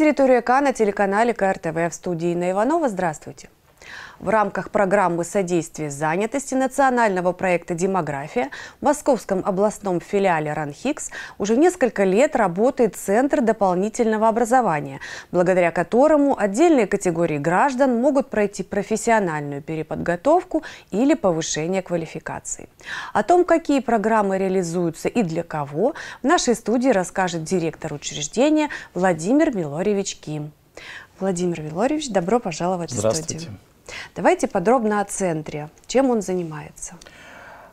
«Территория К» на телеканале КРТВ, в студии Инна Иванова. Здравствуйте. В рамках программы «Содействие занятости» национального проекта «Демография» в Московском областном филиале РАНХиГС уже несколько лет работает Центр дополнительного образования, благодаря которому отдельные категории граждан могут пройти профессиональную переподготовку или повышение квалификации. О том, какие программы реализуются и для кого, в нашей студии расскажет директор учреждения Владимир Милоревич Ким. Владимир Милоревич, добро пожаловать в студию. Здравствуйте. Давайте подробно о центре. Чем он занимается?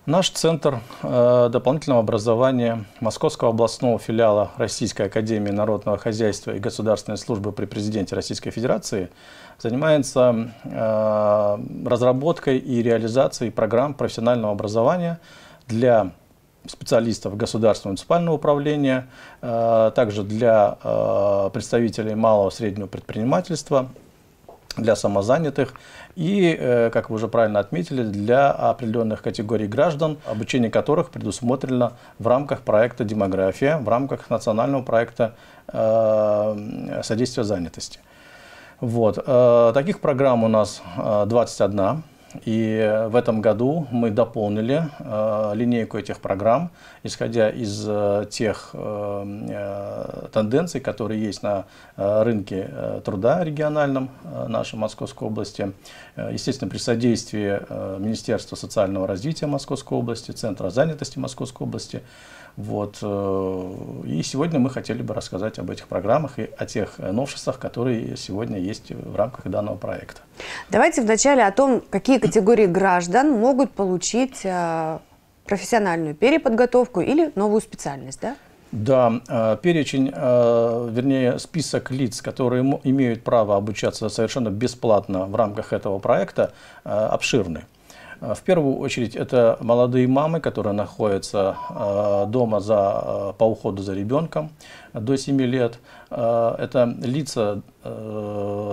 Наш Центр дополнительного образования Московского областного филиала Российской академии народного хозяйства и государственной службы при президенте Российской Федерации занимается разработкой и реализацией программ профессионального образования для специалистов государственного муниципального управления, также для представителей малого и среднего предпринимательства, для самозанятых и, как вы уже правильно отметили, для определенных категорий граждан, обучение которых предусмотрено в рамках проекта «Демография», в рамках национального проекта «Содействие занятости». Вот. Таких программ у нас 21. И в этом году мы дополнили линейку этих программ, исходя из тех тенденций, которые есть на рынке труда региональном нашей Московской области. Естественно, при содействии Министерства социального развития Московской области, Центра занятости Московской области. Вот. И сегодня мы хотели бы рассказать об этих программах и о тех новшествах, которые сегодня есть в рамках данного проекта. Давайте вначале о том, какие категории граждан могут получить профессиональную переподготовку или новую специальность, да? Да, перечень, вернее, список лиц, которые имеют право обучаться совершенно бесплатно в рамках этого проекта, обширный. В первую очередь это молодые мамы, которые находятся дома по уходу за ребенком до 7 лет. Это лица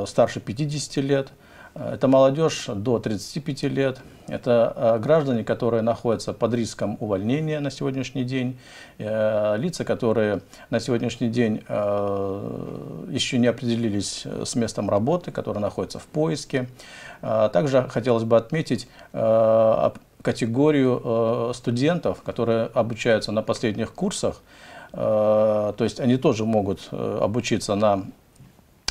старше 50 лет. Это молодежь до 35 лет. Это граждане, которые находятся под риском увольнения на сегодняшний день, лица, которые на сегодняшний день еще не определились с местом работы, которые находятся в поиске. Также хотелось бы отметить категорию студентов, которые обучаются на последних курсах, то есть они тоже могут обучиться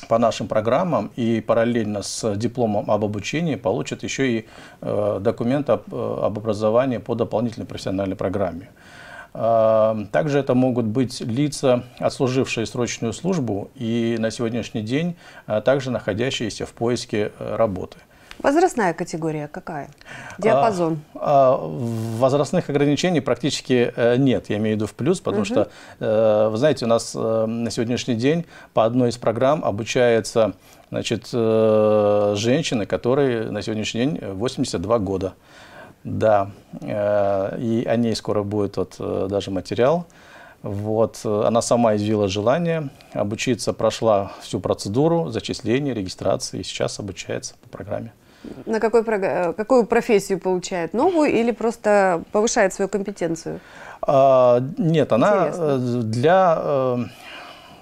по нашим программам и параллельно с дипломом об обучении получат еще и документ об образовании по дополнительной профессиональной программе. Также это могут быть лица, отслужившие срочную службу и на сегодняшний день также находящиеся в поиске работы. Возрастная категория какая? Диапазон? Возрастных ограничений практически нет, я имею в виду в плюс, потому что, вы знаете, у нас на сегодняшний день по одной из программ обучается, значит, женщины, которые на сегодняшний день 82 года. Да, и о ней скоро будет вот даже материал. Вот. Она сама изъявила желание обучиться, прошла всю процедуру зачисления, регистрации и сейчас обучается по программе. На какую профессию получает? Новую или просто повышает свою компетенцию? Нет, она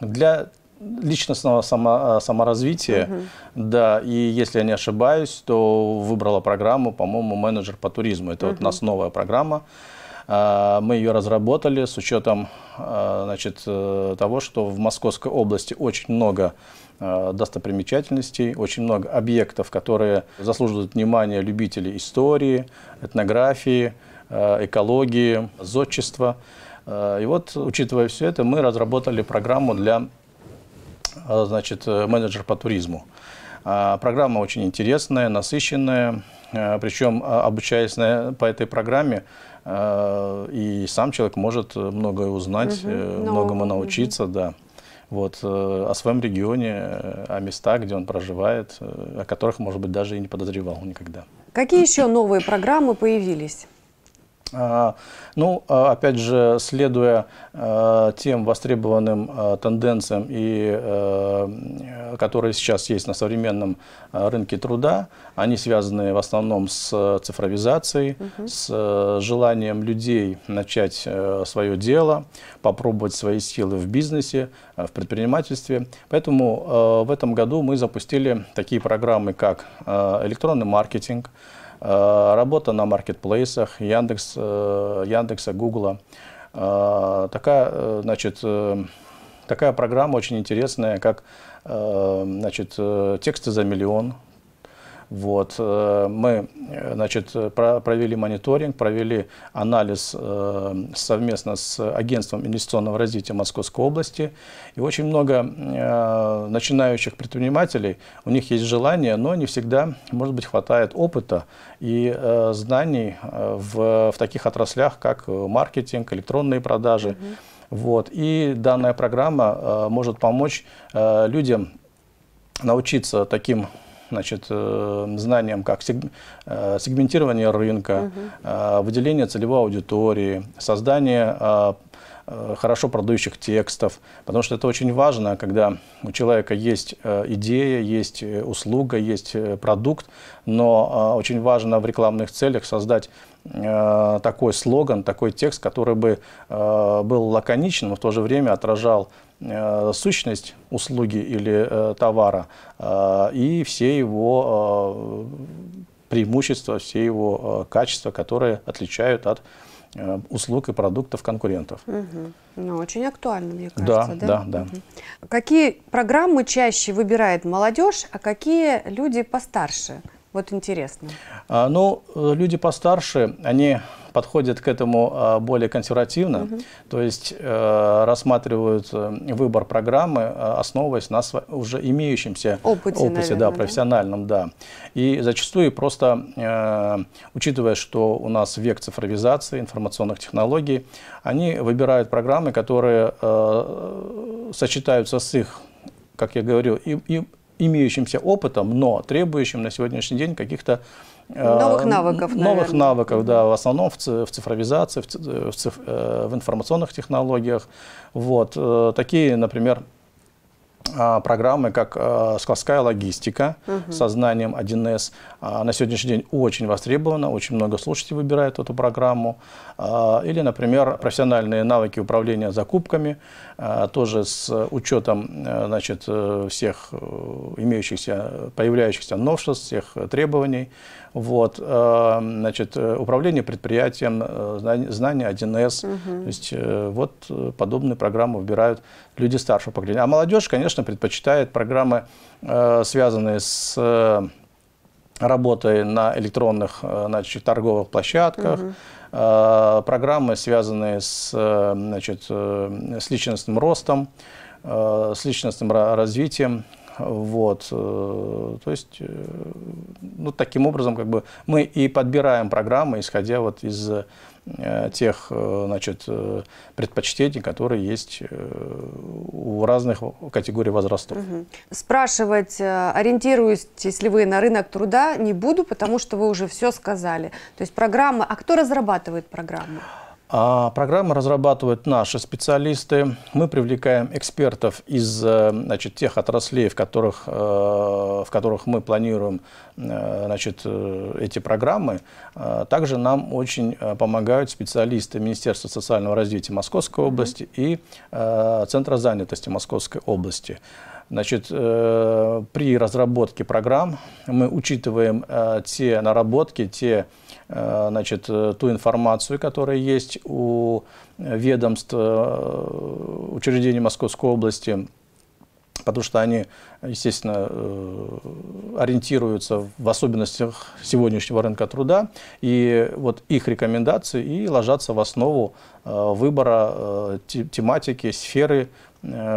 для личностного саморазвития. Да, и если я не ошибаюсь, то выбрала программу, по-моему, «Менеджер по туризму». Это вот у нас новая программа. Мы ее разработали с учетом, значит, того, что в Московской области очень много достопримечательностей, очень много объектов, которые заслуживают внимания любителей истории, этнографии, экологии, зодчества. И вот, учитывая все это, мы разработали программу для, значит, менеджера по туризму. Программа очень интересная, насыщенная, причем, обучаясь по этой программе, и сам человек может многое узнать, многому научиться, да. Вот, о своем регионе, о местах, где он проживает, о которых, может быть, даже и не подозревал никогда. Какие еще новые программы появились? Ну, опять же, следуя тем востребованным тенденциям, которые сейчас есть на современном рынке труда, они связаны в основном с цифровизацией, с желанием людей начать свое дело, попробовать свои силы в бизнесе, в предпринимательстве. Поэтому в этом году мы запустили такие программы, как электронный маркетинг, работа на маркетплейсах Яндекса, Google. Такая программа очень интересная, как «Тексты за миллион». Вот. Мы провели мониторинг, провели анализ совместно с Агентством инвестиционного развития Московской области. И очень много начинающих предпринимателей, у них есть желание, но не всегда, может быть, хватает опыта и знаний в таких отраслях, как маркетинг, электронные продажи. Вот. И данная программа может помочь людям научиться таким знаниям, как сегментирование рынка, выделение целевой аудитории, создание хорошо продающих текстов. Потому что это очень важно, когда у человека есть идея, есть услуга, есть продукт, но очень важно в рекламных целях создать такой слоган, такой текст, который бы был лаконичен, но в то же время отражал сущность услуги или товара и все его преимущества, все его качества, которые отличают от услуг и продуктов конкурентов. Ну, очень актуально, мне кажется. Да. Какие программы чаще выбирает молодежь, а какие люди постарше? Вот интересно. Ну, люди постарше, они подходят к этому более консервативно, то есть рассматривают выбор программы, основываясь на уже имеющемся опыте, наверное, профессиональном. И зачастую просто, учитывая, что у нас век цифровизации, информационных технологий, они выбирают программы, которые сочетаются с их, как я говорю, имеющимся опытом, но требующим на сегодняшний день каких-то новых навыков, в основном в цифровизации, в информационных технологиях. Вот. Такие, например, программы, как складская логистика со знанием 1С, на сегодняшний день очень востребована, очень много слушателей выбирают эту программу. Или, например, профессиональные навыки управления закупками, тоже с учетом всех появляющихся новшеств, всех требований. Вот, управление предприятием, знание 1С. То есть вот подобные программы выбирают люди старшего поколения. А молодежь, конечно, предпочитает программы, связанные с работой на электронных торговых площадках, программы, связанные с личностным ростом, с личностным развитием. Вот, то есть, ну, таким образом, как бы мы и подбираем программы, исходя вот из тех, предпочтений, которые есть у разных категорий возрастов. Спрашивать, ориентируетесь ли вы на рынок труда, не буду, потому что вы уже все сказали. То есть программа, а кто разрабатывает программу? Программы разрабатывают наши специалисты. Мы привлекаем экспертов из тех отраслей, в которых мы планируем эти программы. Также нам очень помогают специалисты Министерства социального развития Московской области и Центра занятости Московской области. При разработке программ мы учитываем те наработки, ту информацию, которая есть у ведомств, учреждений Московской области, потому что они, естественно, ориентируются в особенностях сегодняшнего рынка труда, и вот их рекомендации и ложатся в основу выбора тематики, сферы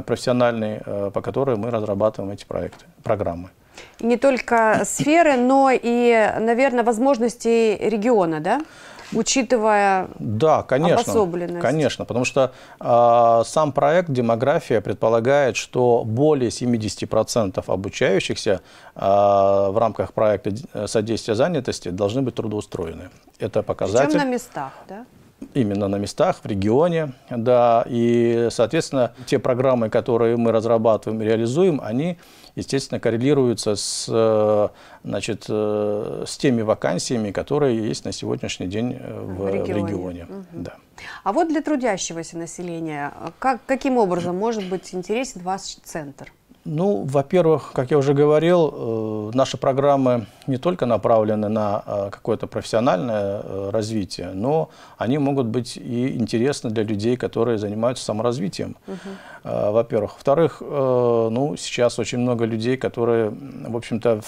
профессиональной, по которой мы разрабатываем эти программы. Не только сферы, но и, наверное, возможности региона, да? учитывая обособленность? Да, конечно, потому что сам проект «Демография» предполагает, что более 70% обучающихся в рамках проекта «Содействие занятости» должны быть трудоустроены. Это показатель. Причем на местах, да? Именно на местах, в регионе, да, и, соответственно, те программы, которые мы разрабатываем и реализуем, они, естественно, коррелируются с теми вакансиями, которые есть на сегодняшний день в регионе. Угу. Да. А вот для трудящегося населения, каким образом может быть интересен ваш центр? Ну, во-первых, как я уже говорил, наши программы не только направлены на какое-то профессиональное развитие, но они могут быть и интересны для людей, которые занимаются саморазвитием, во-первых. Во-вторых, ну, сейчас очень много людей, которые, в общем-то,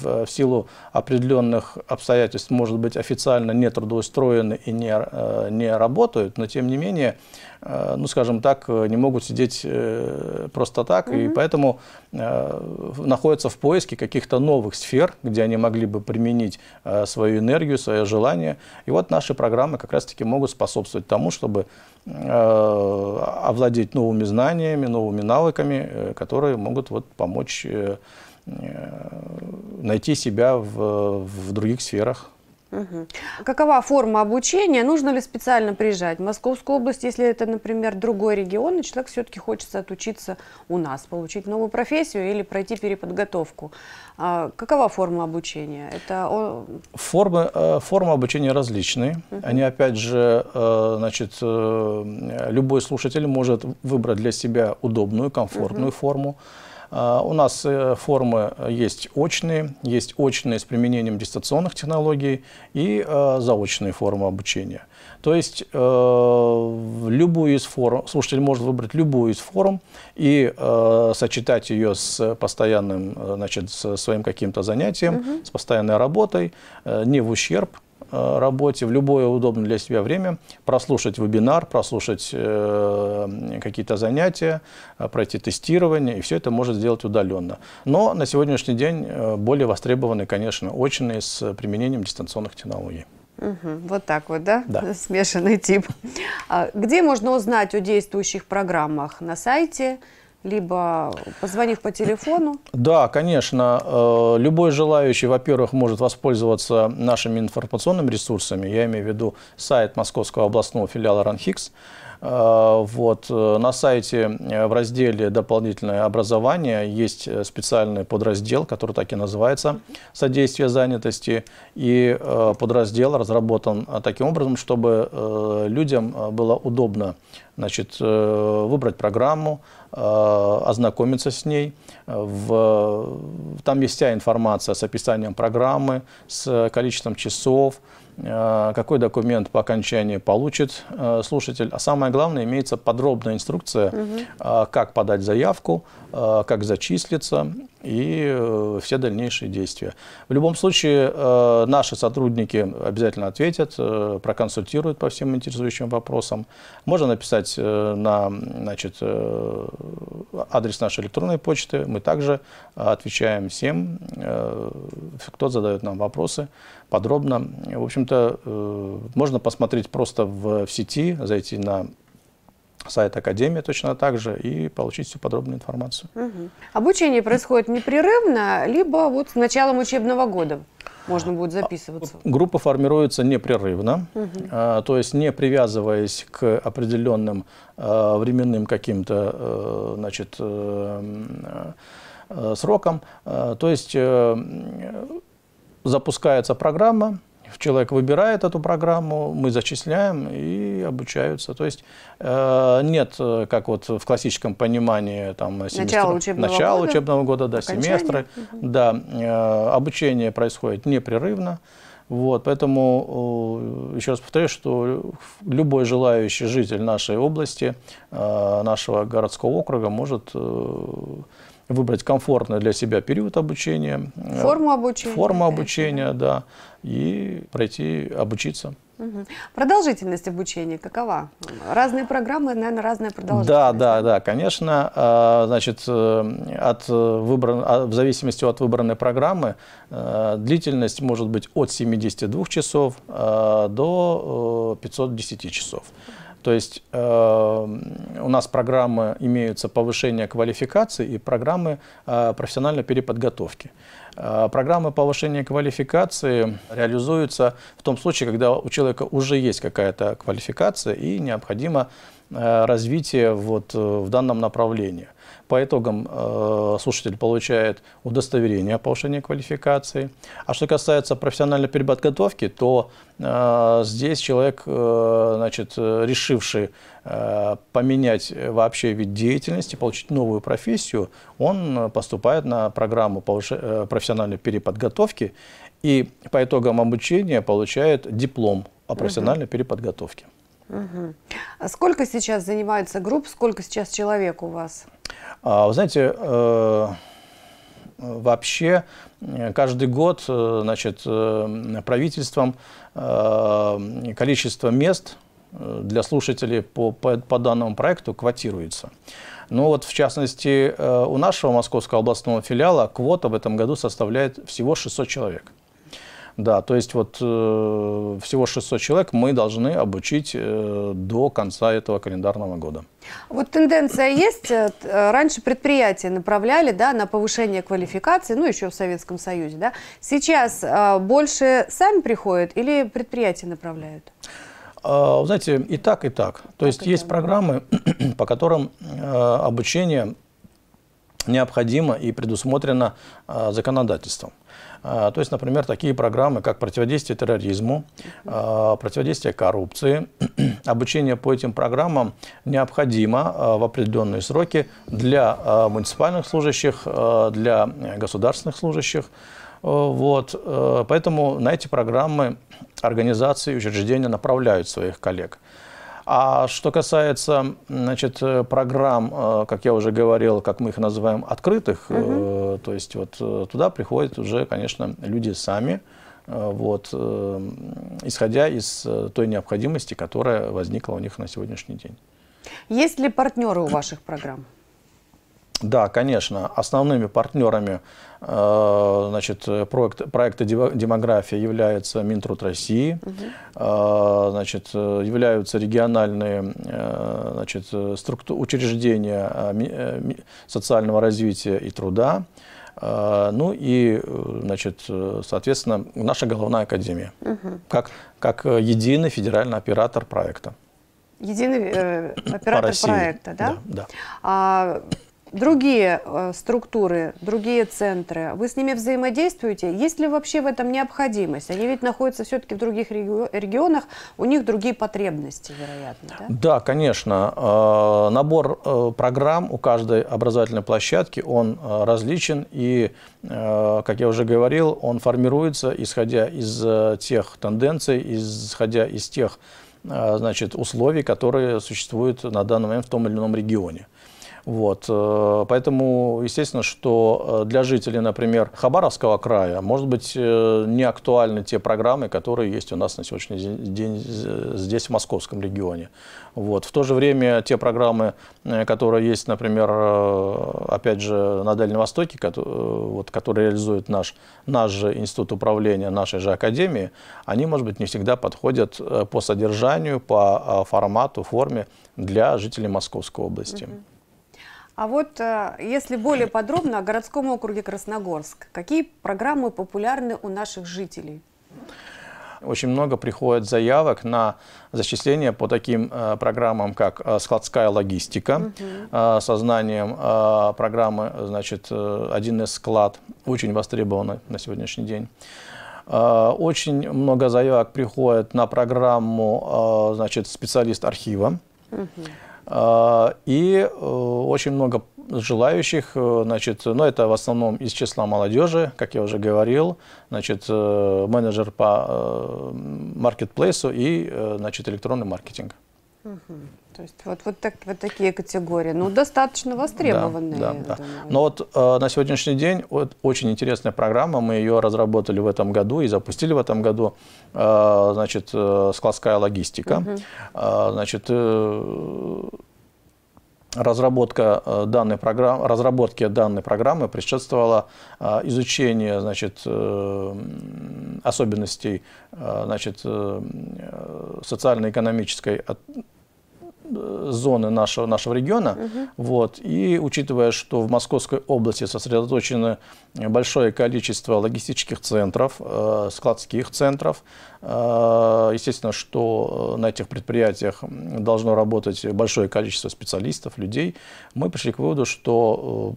в силу определенных обстоятельств, может быть, официально не трудоустроены и не работают, но, тем не менее, ну, скажем так, не могут сидеть просто так, и поэтому находятся в поиске каких-то новых сфер, где они могли бы применить свою энергию, свое желание. И вот наши программы как раз-таки могут способствовать тому, чтобы овладеть новыми знаниями, новыми навыками, которые могут вот помочь найти себя в других сферах. Угу. Какова форма обучения? Нужно ли специально приезжать в Московскую область, если это, например, другой регион, и человек все-таки хочется отучиться у нас, получить новую профессию или пройти переподготовку? Какова форма обучения? Это... Формы обучения различные. Они, опять же, значит, любой слушатель может выбрать для себя удобную, комфортную форму. У нас формы есть очные с применением дистанционных технологий и заочные формы обучения. То есть любую из форм, слушатель может выбрать любую из форм и сочетать ее с постоянным, значит, со своим каким-то занятием, с постоянной работой, не в ущерб работе, в любое удобное для себя время прослушать вебинар, прослушать какие-то занятия, пройти тестирование, и все это может сделать удаленно. Но на сегодняшний день более востребованы, конечно, очные с применением дистанционных технологий. Угу, вот так вот, да? Да. Смешанный тип. Где можно узнать о действующих программах? На сайте? Либо позвонив по телефону? Да, конечно. Любой желающий, во-первых, может воспользоваться нашими информационными ресурсами. Я имею в виду сайт Московского областного филиала РАНХиГС. Вот. На сайте в разделе «Дополнительное образование» есть специальный подраздел, который так и называется «Содействие занятости». И подраздел разработан таким образом, чтобы людям было удобно, значит, выбрать программу, ознакомиться с ней. Там есть вся информация с описанием программы, с количеством часов, какой документ по окончании получит слушатель. А самое главное, имеется подробная инструкция, как подать заявку, как зачислиться и все дальнейшие действия. В любом случае, наши сотрудники обязательно ответят, проконсультируют по всем интересующим вопросам. Можно написать на, значит, адрес нашей электронной почты. Мы также отвечаем всем, кто задает нам вопросы, подробно. В общем-то, можно посмотреть просто в сети, зайти на сайт Академии точно так же и получить всю подробную информацию. Угу. Обучение происходит непрерывно, либо вот с началом учебного года можно будет записываться? Группа формируется непрерывно, то есть не привязываясь к определенным временным каким-то, значит, срокам. То есть запускается программа, человек выбирает эту программу, мы зачисляем и обучаются. То есть нет, как вот в классическом понимании, там, начало учебного года, да, семестры. Да, обучение происходит непрерывно. Вот, поэтому еще раз повторюсь, что любой желающий житель нашей области, нашего городского округа может выбрать комфортный для себя период обучения, форму обучения, да, и пройти обучиться. Угу. Продолжительность обучения какова? Разные программы, наверное, разная продолжительность. Да, конечно. Значит, в зависимости от выбранной программы длительность может быть от 72 часов до 510 часов. То есть у нас программы имеются повышения квалификации и программы профессиональной переподготовки. Программы повышения квалификации реализуются в том случае, когда у человека уже есть какая-то квалификация и необходимо развитие вот в данном направлении. По итогам слушатель получает удостоверение о повышении квалификации. А что касается профессиональной переподготовки, то здесь человек, значит, решивший поменять вообще вид деятельности, получить новую профессию, он поступает на программу профессиональной переподготовки и по итогам обучения получает диплом о профессиональной переподготовке. Угу. А сколько сейчас занимается групп, сколько сейчас человек у вас? Вы знаете, вообще каждый год, значит, правительством количество мест для слушателей по данному проекту квотируется. Но вот в частности у нашего московского областного филиала квота в этом году составляет всего 600 человек. Да, то есть вот всего 600 человек мы должны обучить до конца этого календарного года. Вот тенденция есть. Раньше предприятия направляли, да, на повышение квалификации, ну еще в Советском Союзе. Да. Сейчас больше сами приходят или предприятия направляют? Знаете, и так, и так. То есть есть программы, по которым обучение необходимо и предусмотрено законодательством. То есть, например, такие программы, как противодействие терроризму, противодействие коррупции. Обучение по этим программам необходимо в определенные сроки для муниципальных служащих, для государственных служащих. Вот. Поэтому на эти программы организации и учреждения направляют своих коллег. А что касается, значит, программ, как я уже говорил, как мы их называем, открытых, то есть вот туда приходят уже, конечно, люди сами, вот, исходя из той необходимости, которая возникла у них на сегодняшний день. Есть ли партнеры у ваших программ? Да, конечно. Основными партнерами, значит, проекта «Демография» является Минтруд России, значит, являются региональные, значит, учреждения социального развития и труда, ну и, значит, соответственно, наша головная академия, как единый федеральный оператор проекта. Единый оператор проекта, да? Да. Другие структуры, другие центры, вы с ними взаимодействуете? Есть ли вообще в этом необходимость? Они ведь находятся все-таки в других регионах, у них другие потребности, вероятно. Да, конечно. Набор программ у каждой образовательной площадки, он различен и, как я уже говорил, он формируется, исходя из тех тенденций, исходя из тех, значит, условий, которые существуют на данный момент в том или ином регионе. Вот. Поэтому, естественно, что для жителей, например, Хабаровского края, может быть, не актуальны те программы, которые есть у нас на сегодняшний день здесь, в московском регионе. Вот. В то же время те программы, которые есть, например, опять же, на Дальнем Востоке, которые реализует наш же институт управления, нашей же академии, они, может быть, не всегда подходят по содержанию, по формату, форме для жителей Московской области. А вот если более подробно о городском округе Красногорск, какие программы популярны у наших жителей? Очень много приходит заявок на зачисление по таким программам, как складская логистика, со знанием программы, значит, 1С склад, очень востребованы на сегодняшний день. Очень много заявок приходит на программу, значит, специалист архива. И очень много желающих, значит, но это в основном из числа молодежи, как я уже говорил, значит, менеджер по маркетплейсу и, значит, электронный маркетинг. То есть вот такие категории, ну, достаточно востребованные. Да, да, да. Но вот на сегодняшний день вот, очень интересная программа, мы ее разработали в этом году и запустили в этом году, значит, складская логистика. Угу. Значит, разработке данной программы предшествовало изучение, значит, особенностей, значит, социально-экономической зоны нашего региона. Угу. Вот. И учитывая, что в Московской области сосредоточено большое количество логистических центров, складских центров, естественно, что на этих предприятиях должно работать большое количество специалистов, людей, мы пришли к выводу, что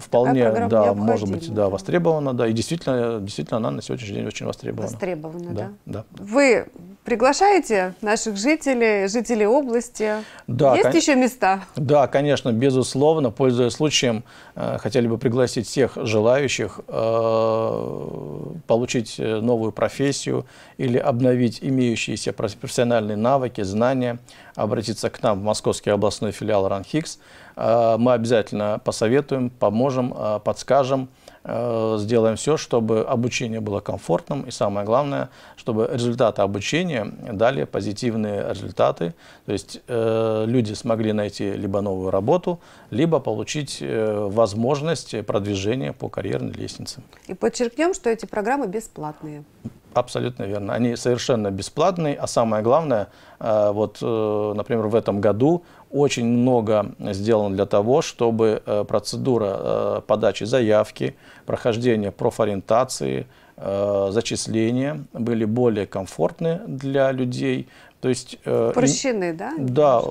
вполне, да, может быть, да, востребована, да, и действительно она на сегодняшний день очень востребована. Востребована, да. Да. Да. Вы приглашаете наших жителей, жителей области? Да, есть еще места? Да, конечно, безусловно. Пользуясь случаем, хотели бы пригласить всех желающих получить новую профессию или обновить имеющиеся профессиональные навыки, знания, обратиться к нам в Московский областной филиал РАНХиГС. Мы обязательно посоветуем, поможем, подскажем, сделаем все, чтобы обучение было комфортным и, самое главное, чтобы результаты обучения дали позитивные результаты. То есть люди смогли найти либо новую работу, либо получить возможность продвижения по карьерной лестнице. И подчеркнем, что эти программы бесплатные. Абсолютно верно. Они совершенно бесплатные, а самое главное, вот, например, в этом году очень много сделано для того, чтобы процедура подачи заявки, прохождения профориентации, зачисления были более комфортны для людей. То есть, упрощены, да? Да,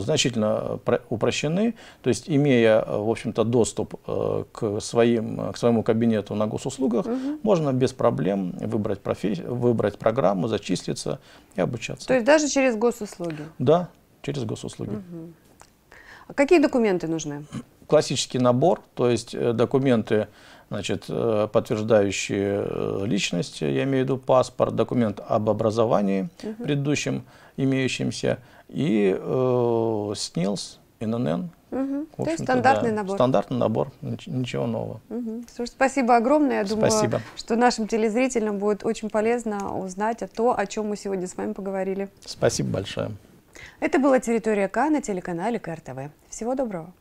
значительно упрощены. То есть, имея, в общем-то, доступ к своему кабинету на госуслугах, угу, можно без проблем выбрать выбрать программу, зачислиться и обучаться. То есть, даже через госуслуги? Да, через госуслуги. Угу. А какие документы нужны? Классический набор, то есть, документы, значит, подтверждающие личность, я имею в виду паспорт, документ об образовании, угу, предыдущем имеющемся, и СНИЛС, ИНН. Угу. То есть стандартный, да, набор. Стандартный набор, ничего нового. Угу. Слушай, спасибо огромное. Я думаю, спасибо, что нашим телезрителям будет очень полезно узнать то, о чем мы сегодня с вами поговорили. Спасибо большое. Это была «Территория К» на телеканале КРТВ. Всего доброго.